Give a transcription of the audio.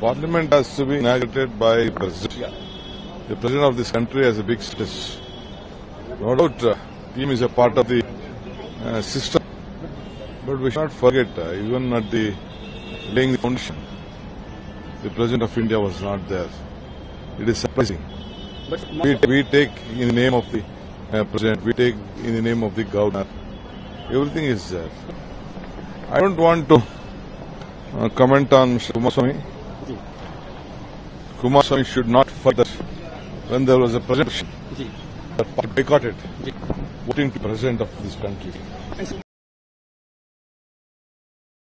Parliament has to be inaugurated by the President. The President of this country has a big status. No doubt, team is a part of the system. But we should not forget, even at the laying the foundation, the President of India was not there. It is surprising. We take in the name of the President, we take in the name of the Governor. Everything is there. I don't want to comment on Mr. Kumaraswamy. Kumaraswamy should not fight that when there was a presentation, the party boycotted voting to President of this country.